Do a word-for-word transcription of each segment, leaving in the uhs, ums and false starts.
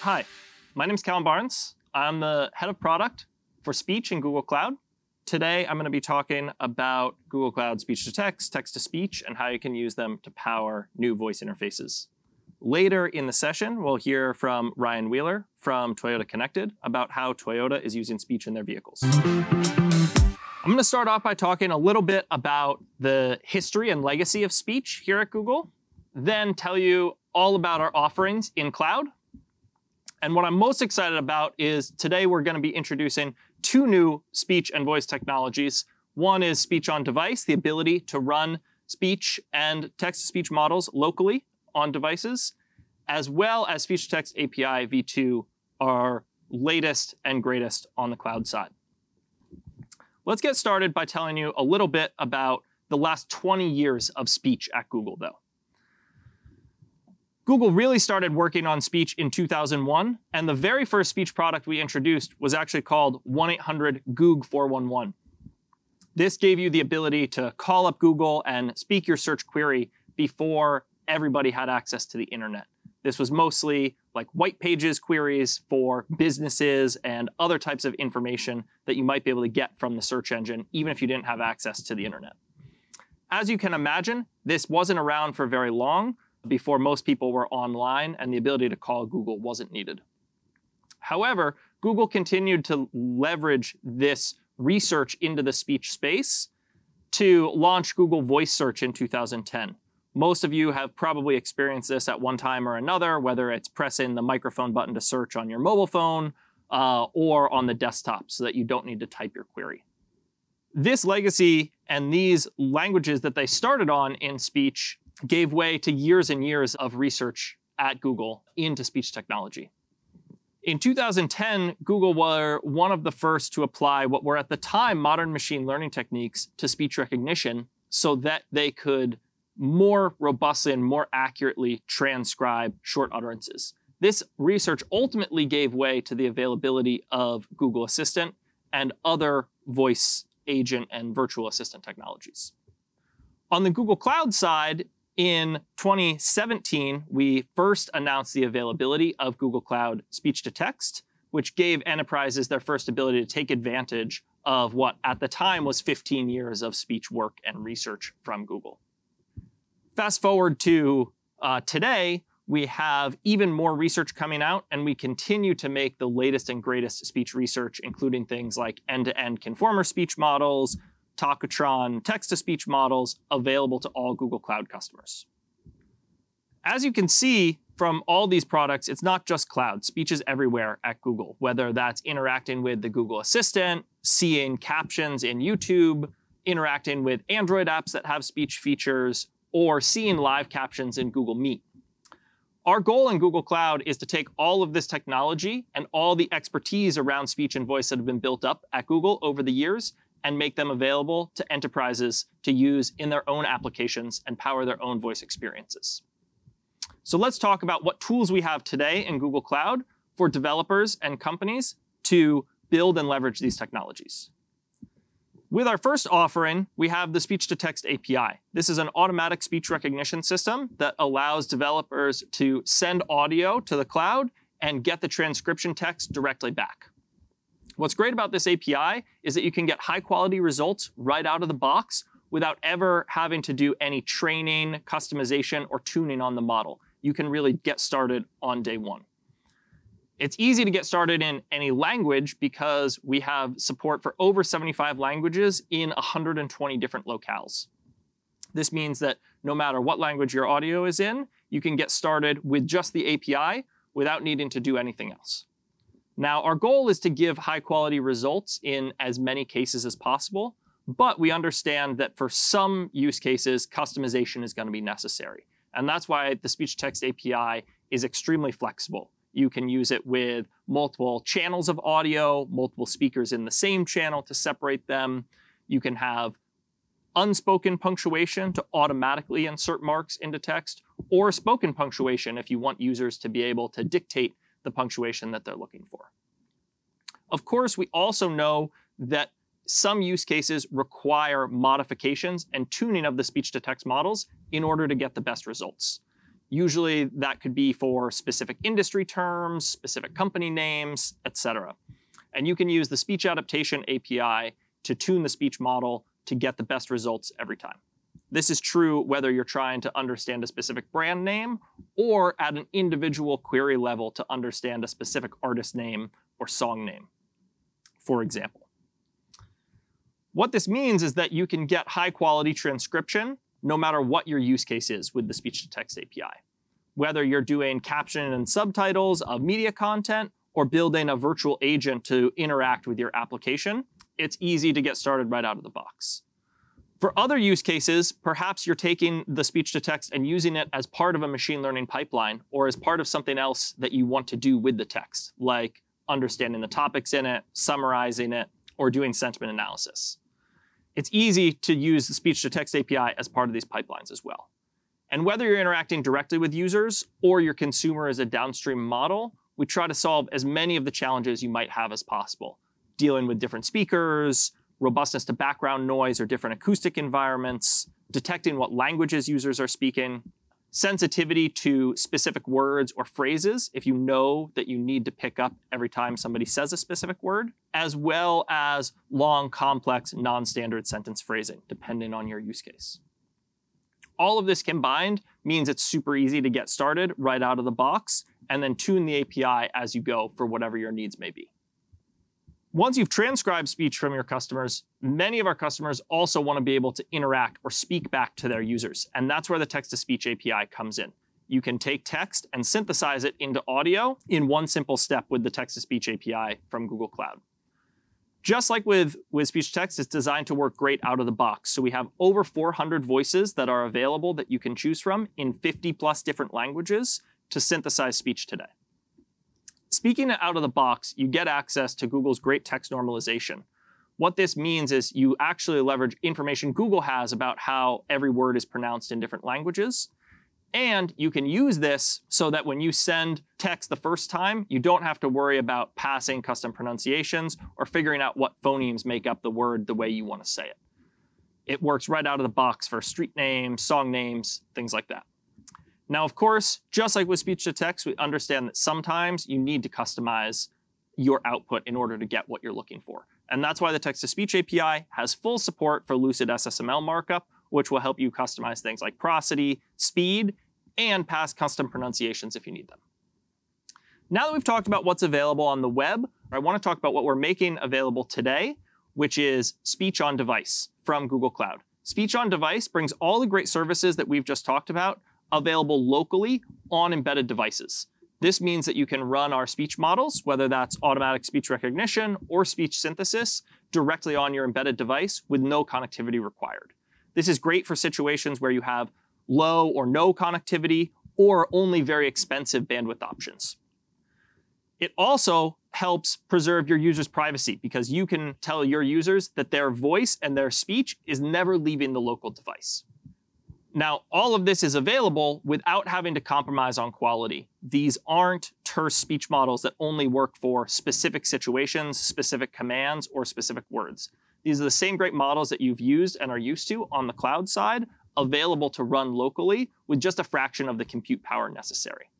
Hi, my name is Callum Barnes. I'm the head of product for speech in Google Cloud. Today, I'm going to be talking about Google Cloud speech-to-text, text-to-speech, and how you can use them to power new voice interfaces. Later in the session, we'll hear from Ryan Wheeler from Toyota Connected about how Toyota is using speech in their vehicles. I'm going to start off by talking a little bit about the history and legacy of speech here at Google, then tell you all about our offerings in cloud. And what I'm most excited about is today we're going to be introducing two new speech and voice technologies. One is speech on device, the ability to run speech and text-to-speech models locally on devices, as well as speech-to-text A P I v two, our latest and greatest on the cloud side. Let's get started by telling you a little bit about the last twenty years of speech at Google, though. Google really started working on speech in two thousand one, and the very first speech product we introduced was actually called one eight hundred G O O G four one one. This gave you the ability to call up Google and speak your search query before everybody had access to the internet. This was mostly like white pages queries for businesses and other types of information that you might be able to get from the search engine, even if you didn't have access to the internet. As you can imagine, this wasn't around for very long before most people were online and the ability to call Google wasn't needed. However, Google continued to leverage this research into the speech space to launch Google Voice Search in two thousand ten. Most of you have probably experienced this at one time or another, whether it's pressing the microphone button to search on your mobile phone uh, or on the desktop so that you don't need to type your query. This legacy and these languages that they started on in speech gave way to years and years of research at Google into speech technology. In two thousand ten, Google were one of the first to apply what were at the time modern machine learning techniques to speech recognition so that they could more robustly and more accurately transcribe short utterances. This research ultimately gave way to the availability of Google Assistant and other voice agent and virtual assistant technologies. On the Google Cloud side, in twenty seventeen, we first announced the availability of Google Cloud speech-to-text, which gave enterprises their first ability to take advantage of what at the time was fifteen years of speech work and research from Google. Fast forward to uh, today, we have even more research coming out, and we continue to make the latest and greatest speech research, including things like end-to-end conformer speech models, Tacotron text-to-speech models, available to all Google Cloud customers. As you can see from all these products, it's not just cloud. Speech is everywhere at Google, whether that's interacting with the Google Assistant, seeing captions in YouTube, interacting with Android apps that have speech features, or seeing live captions in Google Meet. Our goal in Google Cloud is to take all of this technology and all the expertise around speech and voice that have been built up at Google over the years and make them available to enterprises to use in their own applications and power their own voice experiences. So let's talk about what tools we have today in Google Cloud for developers and companies to build and leverage these technologies. With our first offering, we have the speech-to-text A P I. This is an automatic speech recognition system that allows developers to send audio to the cloud and get the transcription text directly back. What's great about this A P I is that you can get high-quality results right out of the box without ever having to do any training, customization, or tuning on the model. You can really get started on day one. It's easy to get started in any language because we have support for over seventy-five languages in one hundred twenty different locales. This means that no matter what language your audio is in, you can get started with just the A P I without needing to do anything else. Now, our goal is to give high-quality results in as many cases as possible, but we understand that for some use cases, customization is going to be necessary. And that's why the speech-to-text A P I is extremely flexible. You can use it with multiple channels of audio, multiple speakers in the same channel to separate them. You can have unspoken punctuation to automatically insert marks into text, or spoken punctuation if you want users to be able to dictate the punctuation that they're looking for. Of course, we also know that some use cases require modifications and tuning of the speech-to-text models in order to get the best results. Usually that could be for specific industry terms, specific company names, et cetera. And you can use the speech adaptation A P I to tune the speech model to get the best results every time. This is true whether you're trying to understand a specific brand name or at an individual query level to understand a specific artist name or song name, for example. What this means is that you can get high quality transcription no matter what your use case is with the speech-to-text A P I. Whether you're doing caption and subtitles of media content or building a virtual agent to interact with your application, it's easy to get started right out of the box. For other use cases, perhaps you're taking the speech-to-text and using it as part of a machine learning pipeline or as part of something else that you want to do with the text, like understanding the topics in it, summarizing it, or doing sentiment analysis. It's easy to use the speech-to-text A P I as part of these pipelines as well. And whether you're interacting directly with users or your consumer is a downstream model, we try to solve as many of the challenges you might have as possible, dealing with different speakers, robustness to background noise or different acoustic environments, detecting what languages users are speaking, sensitivity to specific words or phrases if you know that you need to pick up every time somebody says a specific word, as well as long, complex, non-standard sentence phrasing, depending on your use case. All of this combined means it's super easy to get started right out of the box and then tune the A P I as you go for whatever your needs may be. Once you've transcribed speech from your customers, many of our customers also want to be able to interact or speak back to their users. And that's where the text-to-speech A P I comes in. You can take text and synthesize it into audio in one simple step with the text-to-speech A P I from Google Cloud. Just like with, with speech-to-text, it's designed to work great out of the box. So we have over four hundred voices that are available that you can choose from in fifty plus different languages to synthesize speech today. Speaking out of the box, you get access to Google's great text normalization. What this means is you actually leverage information Google has about how every word is pronounced in different languages. And you can use this so that when you send text the first time, you don't have to worry about passing custom pronunciations or figuring out what phonemes make up the word the way you want to say it. It works right out of the box for street names, song names, things like that. Now, of course, just like with speech-to-text, we understand that sometimes you need to customize your output in order to get what you're looking for. And that's why the text-to-speech A P I has full support for Lucid S S M L markup, which will help you customize things like prosody, speed, and pass custom pronunciations if you need them. Now that we've talked about what's available on the web, I want to talk about what we're making available today, which is Speech on Device from Google Cloud. Speech on Device brings all the great services that we've just talked about available locally on embedded devices. This means that you can run our speech models, whether that's automatic speech recognition or speech synthesis, directly on your embedded device with no connectivity required. This is great for situations where you have low or no connectivity or only very expensive bandwidth options. It also helps preserve your users' privacy because you can tell your users that their voice and their speech is never leaving the local device. Now, all of this is available without having to compromise on quality. These aren't terse speech models that only work for specific situations, specific commands, or specific words. These are the same great models that you've used and are used to on the cloud side, available to run locally with just a fraction of the compute power necessary.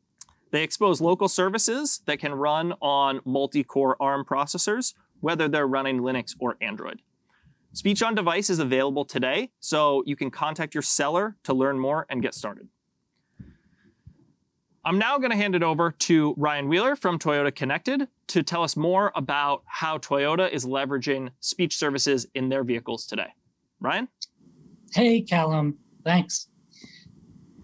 They expose local services that can run on multi-core ARM processors, whether they're running Linux or Android. Speech on Device is available today, so you can contact your seller to learn more and get started. I'm now going to hand it over to Ryan Wheeler from Toyota Connected to tell us more about how Toyota is leveraging speech services in their vehicles today. Ryan? Hey, Callum. Thanks.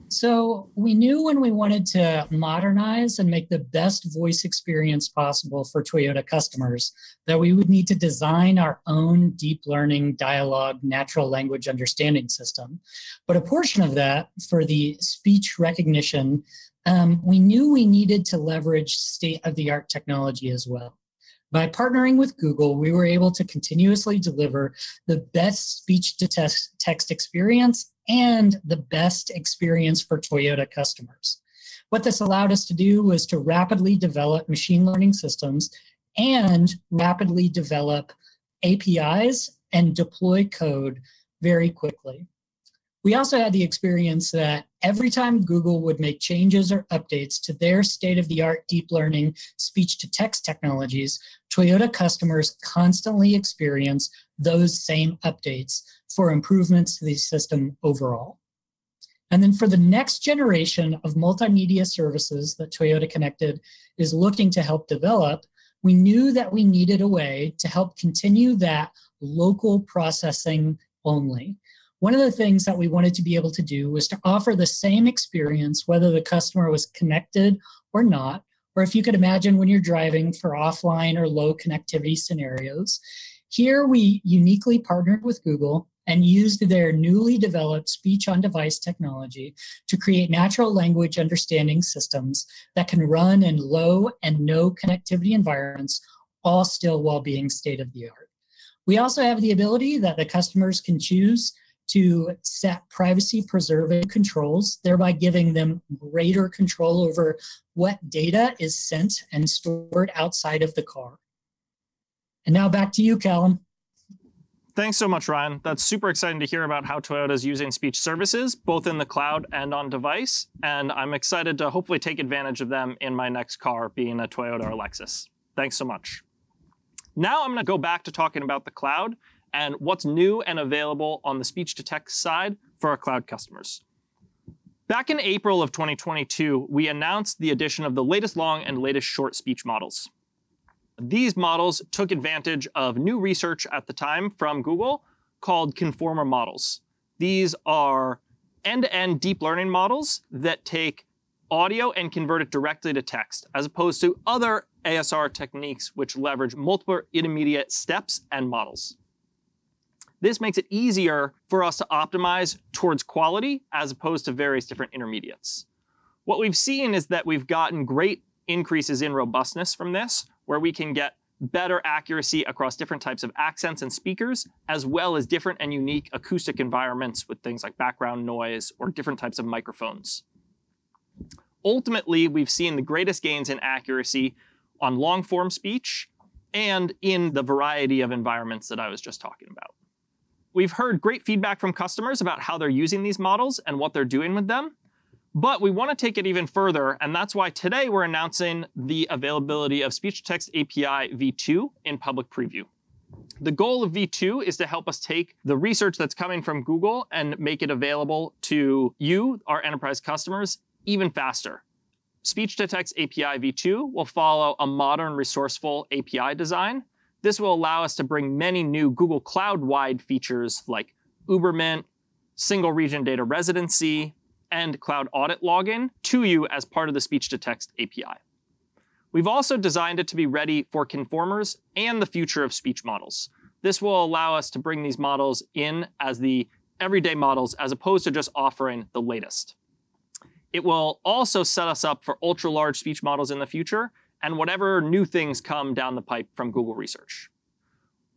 So we knew when we wanted to modernize and make the best voice experience possible for Toyota customers that we would need to design our own deep learning dialogue natural language understanding system. But a portion of that for the speech recognition, um, we knew we needed to leverage state-of-the-art technology as well. By partnering with Google, we were able to continuously deliver the best speech-to-text experience and the best experience for Toyota customers. What this allowed us to do was to rapidly develop machine learning systems and rapidly develop A P Is and deploy code very quickly. We also had the experience that every time Google would make changes or updates to their state-of-the-art deep learning speech-to-text technologies, Toyota customers constantly experience those same updates for improvements to the system overall. And then for the next generation of multimedia services that Toyota Connected is looking to help develop, we knew that we needed a way to help continue that local processing only. One of the things that we wanted to be able to do was to offer the same experience, whether the customer was connected or not, or if you could imagine when you're driving for offline or low connectivity scenarios. Here we uniquely partnered with Google and used their newly developed speech-on-device technology to create natural language understanding systems that can run in low and no connectivity environments, all still while being state-of-the-art. We also have the ability that the customers can choose to set privacy-preserving controls, thereby giving them greater control over what data is sent and stored outside of the car. And now back to you, Callum. Thanks so much, Ryan. That's super exciting to hear about how Toyota's using speech services, both in the cloud and on device. And I'm excited to hopefully take advantage of them in my next car, being a Toyota or Lexus. Thanks so much. Now I'm going to go back to talking about the cloud and what's new and available on the speech-to-text side for our cloud customers. Back in April of twenty twenty-two, we announced the addition of the latest long and latest short speech models. These models took advantage of new research at the time from Google called conformer models. These are end-to-end deep learning models that take audio and convert it directly to text, as opposed to other A S R techniques which leverage multiple intermediate steps and models. This makes it easier for us to optimize towards quality as opposed to various different intermediates. What we've seen is that we've gotten great increases in robustness from this, where we can get better accuracy across different types of accents and speakers, as well as different and unique acoustic environments with things like background noise or different types of microphones. Ultimately, we've seen the greatest gains in accuracy on long-form speech and in the variety of environments that I was just talking about. We've heard great feedback from customers about how they're using these models and what they're doing with them, but we want to take it even further, and that's why today we're announcing the availability of Speech-to-Text A P I V two in public preview. The goal of V two is to help us take the research that's coming from Google and make it available to you, our enterprise customers, even faster. Speech-to-Text A P I V two will follow a modern, resourceful A P I design. This will allow us to bring many new Google Cloud-wide features like Ubermint, single region data residency, and cloud audit login to you as part of the speech-to-text A P I. We've also designed it to be ready for conformers and the future of speech models. This will allow us to bring these models in as the everyday models as opposed to just offering the latest. It will also set us up for ultra-large speech models in the future, and whatever new things come down the pipe from Google research.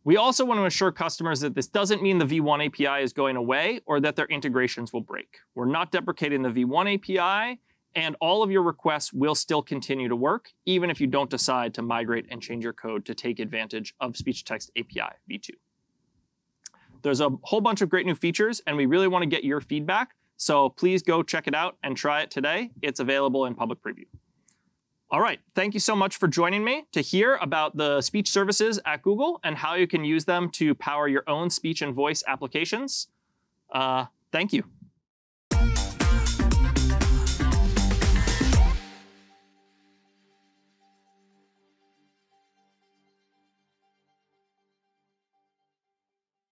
We also want to assure customers that this doesn't mean the V one A P I is going away or that their integrations will break. We're not deprecating the V one A P I, and all of your requests will still continue to work, even if you don't decide to migrate and change your code to take advantage of Speech-to-Text A P I V two. There's a whole bunch of great new features, and we really want to get your feedback, so please go check it out and try it today. It's available in public preview. All right, thank you so much for joining me to hear about the speech services at Google and how you can use them to power your own speech and voice applications. Uh, thank you.